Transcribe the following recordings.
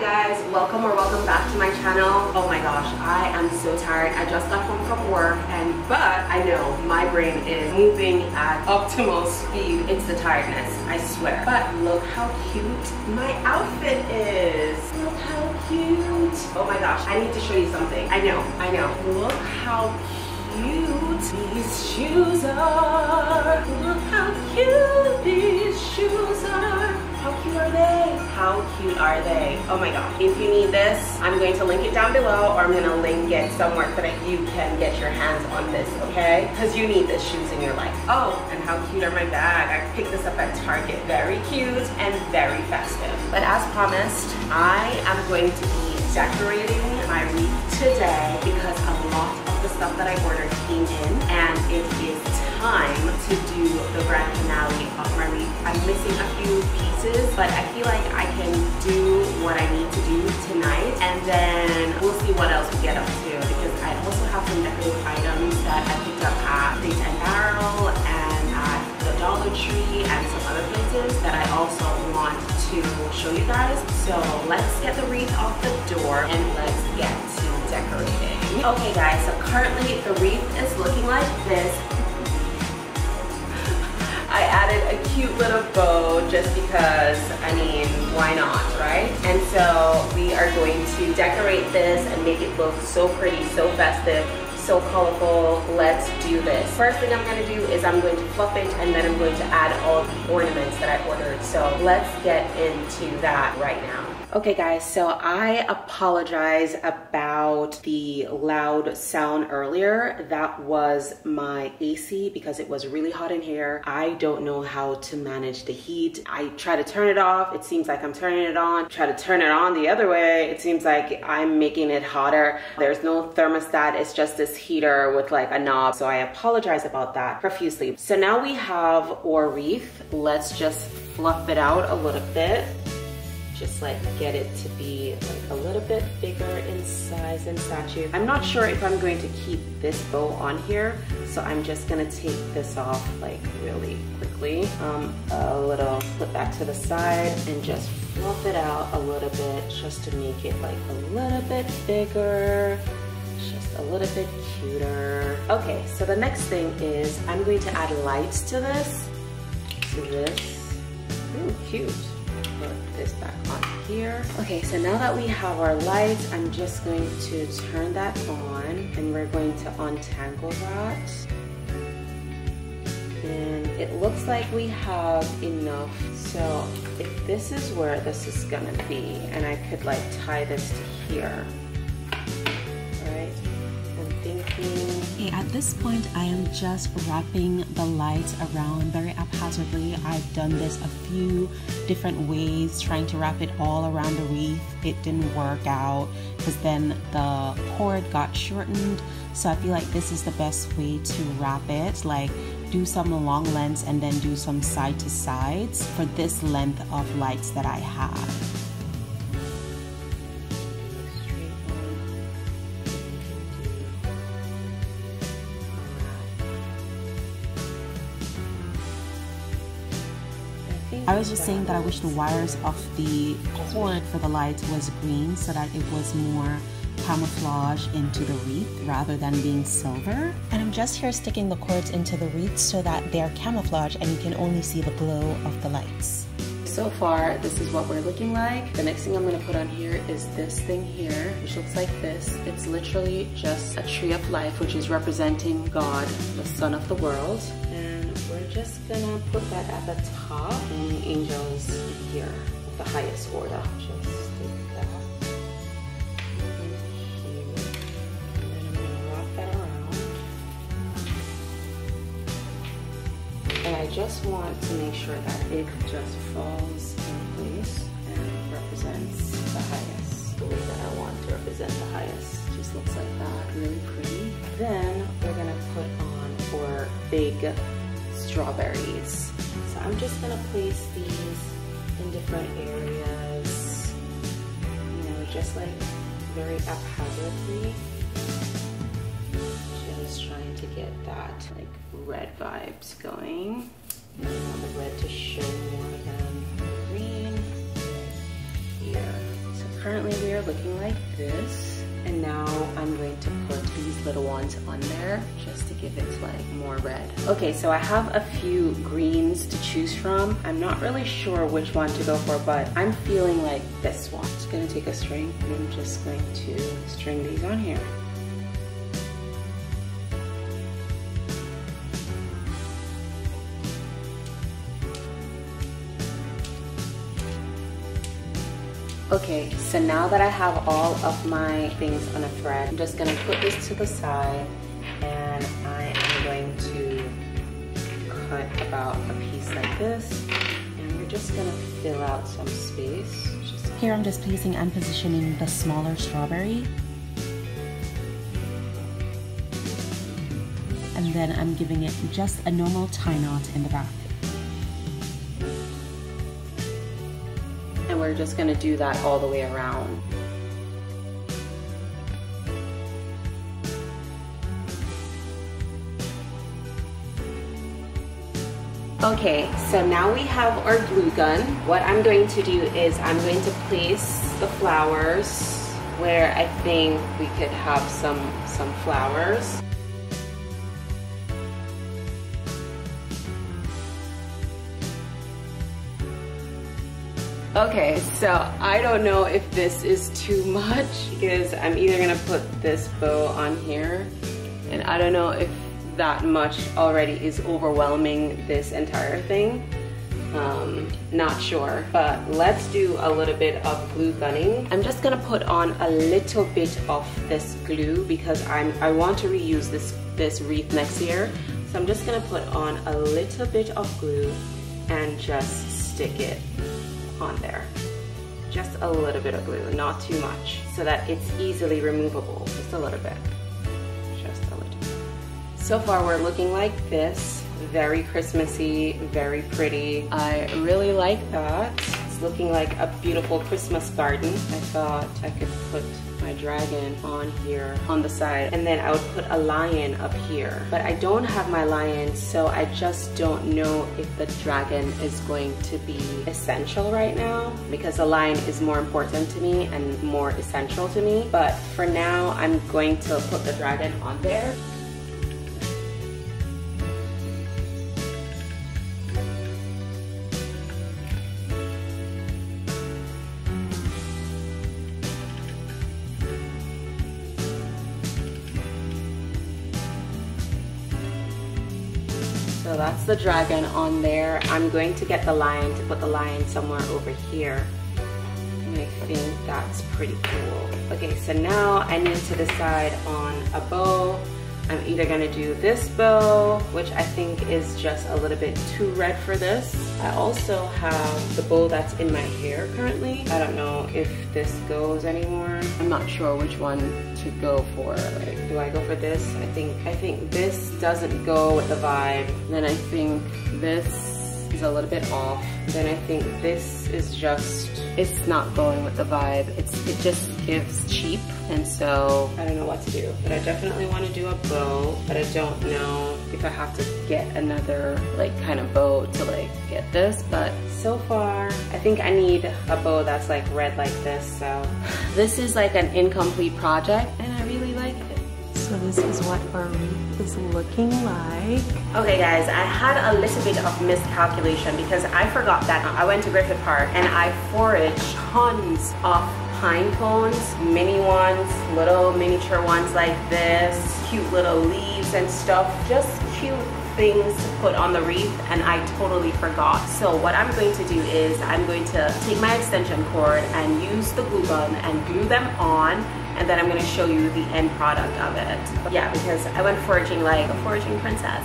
Hi guys, welcome back to my channel. Oh my gosh, I am so tired. I just got home from work but I know my brain is moving at optimal speed. It's the tiredness, I swear. But look how cute my outfit is. Look how cute. Oh my gosh, I need to show you something. I know. Look how cute these shoes are. Look how cute these shoes are. How cute are they? How cute are they? Oh my gosh. If you need this, I'm going to link it down below, or I'm going to link it somewhere so that you can get your hands on this, okay? Because you need these shoes in your life. Oh, and how cute are my bag? I picked this up at Target. Very cute and very festive. But as promised, I am going to be decorating my wreath today because a lot of the stuff that I ordered came in, and it is time to do the grand finale of my wreath. I'm missing a few pieces, but I feel like I can do what I need to do tonight, and then we'll see what else we get up to, because I also have some decorative items that I picked up at Date & Barrel and at the Dollar Tree and some other places that I also want to show you guys. So let's get the wreath off the door and let's get to decorating. Okay guys, so currently the wreath is looking like this. I added a cute little bow just because, I mean, why not, right? And so we are going to decorate this and make it look so pretty, so festive, so colorful. Let's do this. First thing I'm going to do is I'm going to fluff it, and then I'm going to add all the ornaments that I ordered. So let's get into that right now. Okay guys, so I apologize about the loud sound earlier. That was my AC because it was really hot in here. I don't know how to manage the heat. I try to turn it off, it seems like I'm turning it on. Try to turn it on the other way, it seems like I'm making it hotter. There's no thermostat, it's just this heater with like a knob. So I apologize about that profusely. So now we have our wreath. Let's just fluff it out a little bit. Just like get it to be like a little bit bigger in size and stature. I'm not sure if I'm going to keep this bow on here, so I'm just gonna take this off like really quickly. A little flip back to the side and just fluff it out a little bit just to make it like a little bit bigger. A little bit cuter. Okay, so the next thing is I'm going to add lights to this. Ooh, cute. Put this back on here. Okay, so now that we have our lights, I'm just going to turn that on, and we're going to untangle that. And it looks like we have enough. So if this is where this is gonna be, and I could like tie this to here. Okay, at this point I am just wrapping the lights around very haphazardly. I've done this a few different ways trying to wrap it all around the wreath. It didn't work out because then the cord got shortened, so I feel like this is the best way to wrap it. Like do some long lengths and then do some side to sides for this length of lights that I have. I was just saying that I wish the wires of the cord for the lights was green so that it was more camouflage into the wreath rather than being silver. And I'm just here sticking the cords into the wreath so that they're camouflage and you can only see the glow of the lights. So far, this is what we're looking like. The next thing I'm gonna put on here is this thing here, which looks like this. It's literally just a tree of life, which is representing God, the Son of the world. We're just gonna put that at the top, and the angels here of the highest order. Just take that in here, and then I'm gonna wrap that around. And I just want to make sure that it just falls in place and represents the highest. The way that I want to represent the highest just looks like that, really pretty. Then we're gonna put on our big strawberries. So I'm just gonna place these in different areas, you know, just like very haphazardly. Just trying to get that like red vibes going. And I want the red to show more than green here. So currently we are looking like this. And now I'm going to put these little ones on there just to give it like more red. Okay, so I have a few greens to choose from. I'm not really sure which one to go for, but I'm feeling like this one. I'm just gonna take a string and I'm just going to string these on here. Okay, so now that I have all of my things on a thread, I'm just gonna put this to the side and I am going to cut about a piece like this. And we're just gonna fill out some space. Here I'm just placing and positioning the smaller strawberry. And then I'm giving it just a normal tie knot in the back. We're just going to do that all the way around. Okay, so now we have our glue gun. What I'm going to do is I'm going to place the flowers where I think we could have some flowers. Okay, so I don't know if this is too much because I'm either gonna put this bow on here, and I don't know if that much already is overwhelming this entire thing. Not sure, but let's do a little bit of glue gunning. I'm just gonna put on a little bit of this glue because I want to reuse this wreath next year. So I'm just gonna put on a little bit of glue and just stick it on there. Just a little bit of glue, not too much, so that it's easily removable. Just a little bit. Just a little. So far we're looking like this. Very Christmassy, very pretty. I really like that. It's looking like a beautiful Christmas garden. I thought I could put my dragon on here on the side, and then I would put a lion up here, but I don't have my lion, so I just don't know if the dragon is going to be essential right now, because the lion is more important to me and more essential to me. But for now I'm going to put the dragon on there. So that's the dragon on there. I'm going to get the lion, to put the lion somewhere over here. And I think that's pretty cool. Okay, so now I need to decide on a bow. I'm either gonna do this bow, which I think is just a little bit too red for this. I also have the bow that's in my hair currently. I don't know if this goes anymore. I'm not sure which one to go for. Like, do I go for this? I think this doesn't go with the vibe. Then I think this is a little bit off. Then I think this is just, it's not going with the vibe. It just gives cheap, and so I don't know what to do. But I definitely want to do a bow, but I don't know if I have to get another like kind of bow to like get this. But so far I think I need a bow that's like red like this. So this is like an incomplete project and I really like it. So this is what our wreath is looking like. Okay guys, I had a little bit of miscalculation because I forgot that I went to Griffith Park and I foraged tons of pine cones, mini ones, little miniature ones like this, cute little leaves and stuff, just cute things to put on the wreath, and I totally forgot. So what I'm going to do is I'm going to take my extension cord and use the glue gun and glue them on, and then I'm going to show you the end product of it. Yeah, because I went foraging like a foraging princess,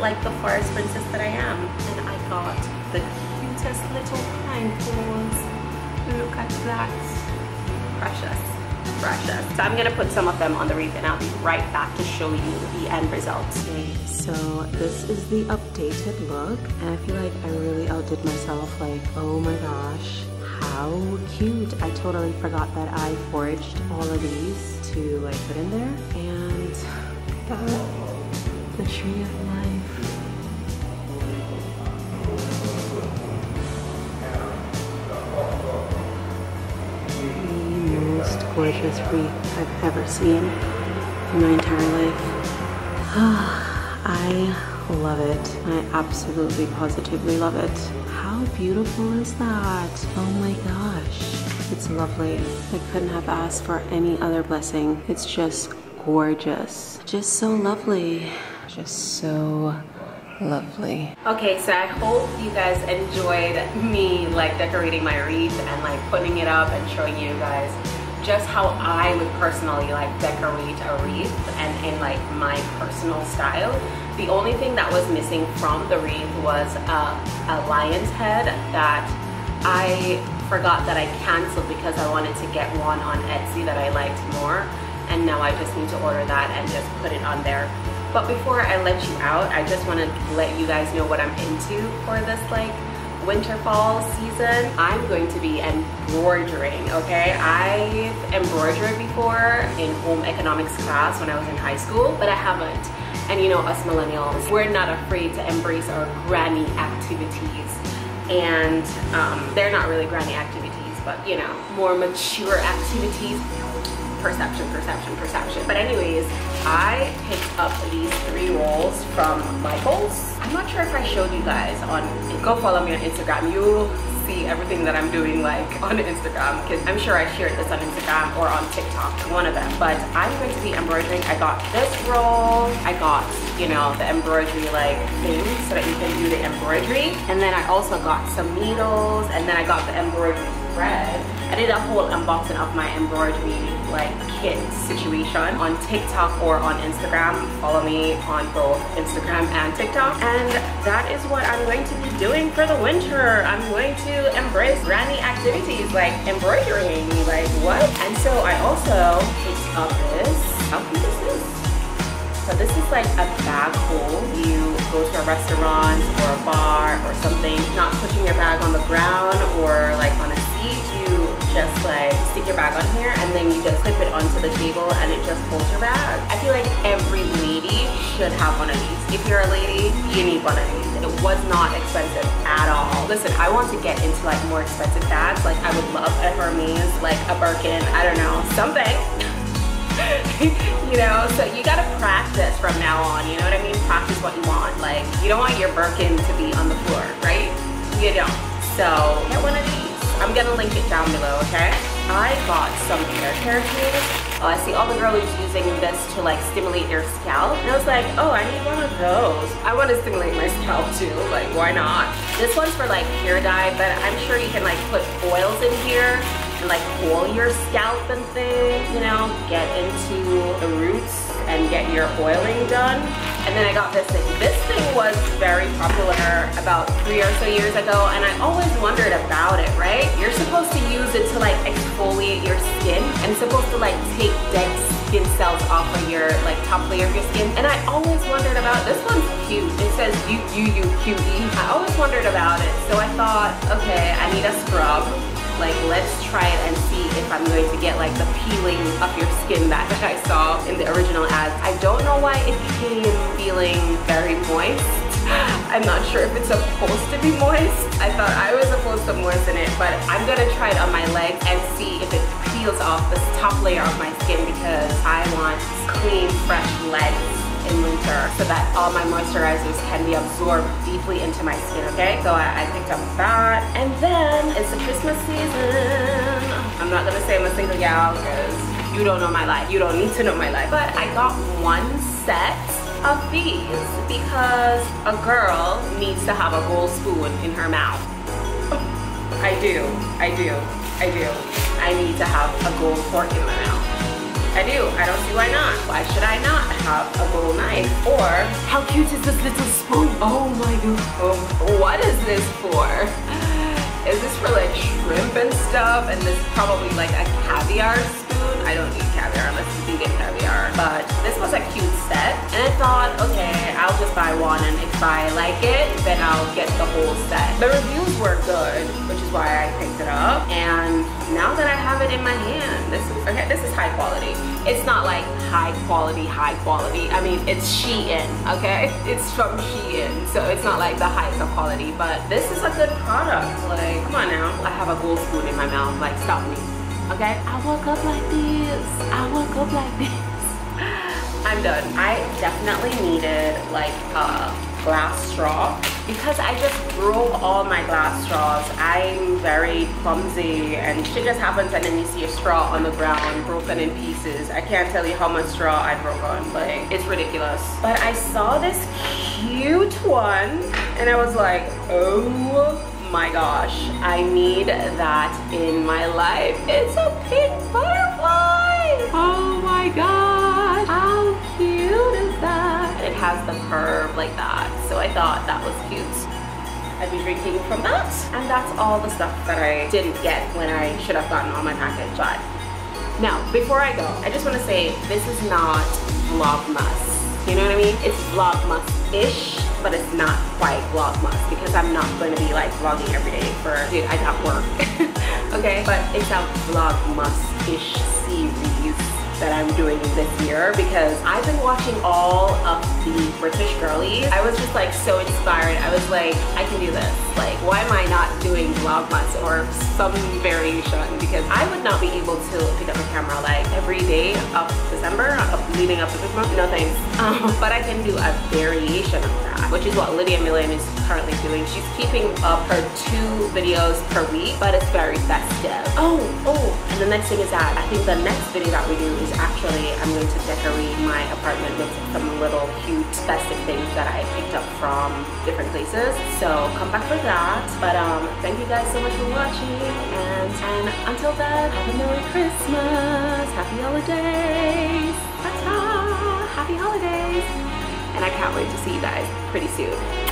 like the forest princess that I am, and I got the cutest little pine cones. Look at that. Precious. Precious. So I'm gonna put some of them on the wreath and I'll be right back to show you the end results. Okay, so this is the updated look, and I feel like I really outdid myself. Like, oh my gosh, how cute. I totally forgot that I foraged all of these to like put in there, and the tree of life. gorgeous wreath I've ever seen in my entire life. I love it. I absolutely, positively love it. How beautiful is that? Oh my gosh. It's lovely. I couldn't have asked for any other blessing. It's just gorgeous. Just so lovely. Just so lovely. Okay, so I hope you guys enjoyed me like decorating my wreath and like putting it up and showing you guys just how I would personally like decorate a wreath and in like my personal style. The only thing that was missing from the wreath was a lion's head that I forgot that I canceled because I wanted to get one on Etsy that I liked more, and now I just need to order that and just put it on there. But before I let you out, I just want to let you guys know what I'm into for this like winter fall season. I'm going to be embroidering, okay? I've embroidered before in home economics class when I was in high school, but I haven't. And you know, us millennials, we're not afraid to embrace our granny activities. And they're not really granny activities, but you know, more mature activities. Perception, perception, perception. But anyways, I picked up these 3 rolls from Michael's. I'm not sure if I showed you guys on, go follow me on Instagram. You'll see everything that I'm doing like on Instagram, because I'm sure I shared this on Instagram or on TikTok, one of them. But I'm going to be embroidering. I got this roll. I got, you know, the embroidery like thing so that you can do the embroidery. And then I also got some needles, and then I got the embroidery thread. I did a whole unboxing of my embroidery like kit situation on TikTok or on Instagram. Follow me on both Instagram and TikTok. And that is what I'm going to be doing for the winter. I'm going to embrace granny activities like embroidering, like what? And so I also picked up this. How cute is this? So this is like a bag hole. You go to a restaurant or a bar or something, not putting your bag on the ground or like on a seat. You just like stick your bag on here and then you just clip it onto the table and it just holds your bag. I feel like every lady should have one of these. If you're a lady, you need one of these. It was not expensive at all. Listen, I want to get into like more expensive bags. Like I would love a Hermes, like a Birkin, I don't know, something. You know, so you gotta practice from now on, you know what I mean? Practice what you want. Like you don't want your Birkin to be on the floor, right? You don't. So get one of these. I'm gonna link it down below, okay? I got some hair care tools. I see all the girls using this to like stimulate their scalp. And I was like, oh, I need one of those. I wanna stimulate my scalp too, like why not? This one's for like hair dye, but I'm sure you can like put oils in here and like oil your scalp and things, you know? Get into the roots and get your oiling done. And then I got this thing. This thing was very popular about 3 or so years ago, and I always wondered about it, right? You're supposed to use it to like exfoliate your skin, and it's supposed to like take dead skin cells off of your like top layer of your skin. And I always wondered about, this one's cute. It says UUUQE. I always wondered about it, so I thought, okay, I need a scrub. Like, let's try it and see if I'm going to get like the peeling of your skin that I saw in the original ads. I don't know why it came feeling very moist. I'm not sure if it's supposed to be moist. I thought I was supposed to moisten it, but I'm gonna try it on my legs and see if it peels off this top layer of my skin, because I want clean, fresh legs in winter so that all my moisturizers can be absorbed deeply into my skin, okay? So I picked up that, and then it's the Christmas season. I'm not gonna say I'm a single gal because you don't know my life. You don't need to know my life. But I got 1 set of these because a girl needs to have a gold spoon in her mouth. I do, I do, I do. I need to have a gold fork in my mouth. I do. I don't see why not. Why should I not have a gold knife? Or, how cute is this little spoon? Oh my god. What is this for? Is this for like shrimp and stuff? And this is probably like a caviar spoon. I don't eat caviar unless you do get caviar. But this was a cute set. And I thought, okay, I'll just buy one. And if I like it, then I'll get the whole set. The reviews were good, which is why I picked it up. And now that I have it in my hand, this is high quality. It's not like high quality. I mean, it's Shein, okay? It's from Shein, so it's not like the highest of quality, but this is a good product. Like, come on now. I have a gold spoon in my mouth, like, stop me. okay? I woke up like this. I woke up like this. I'm done. I definitely needed like a glass straw because I just broke all my glass straws. I'm very clumsy and shit just happens and then you see a straw on the ground broken in pieces. I can't tell you how much straw I broke on, like it's ridiculous. But I saw this cute one and I was like, oh my gosh, I need that in my life. It's a pink butterfly. Oh my gosh, how cute is that? And it has the curve like that, so I thought that was cute. I'd be drinking from that, and that's all the stuff that I didn't get when I should have gotten all my package. But now, before I go, I just want to say this is not Vlogmas. You know what I mean? It's Vlogmas-ish, but it's not quite Vlogmas because I'm not going to be like vlogging every day for, dude, I got work. Okay? But it's a Vlogmas-ish series that I'm doing this year because I've been watching all of the British girlies. I was just like so inspired. I was like, I can do this. Like, why am I not doing Vlogmas or some variation? Because I would not be able to pick up a camera like every day of December, leading up to Christmas. No thanks. But I can do a variation of that, which is what Lydia Millen is currently doing. She's keeping up her 2 videos per week, but it's very festive. And the next thing is that I think the next video that we do is actually I'm going to decorate my apartment with some little cute festive things that I picked up from different places. So come back for that. But thank you guys so much for watching, and until then, have a Merry Christmas, Happy Holidays, ta-ta, Happy Holidays, and I can't wait to see you guys pretty soon.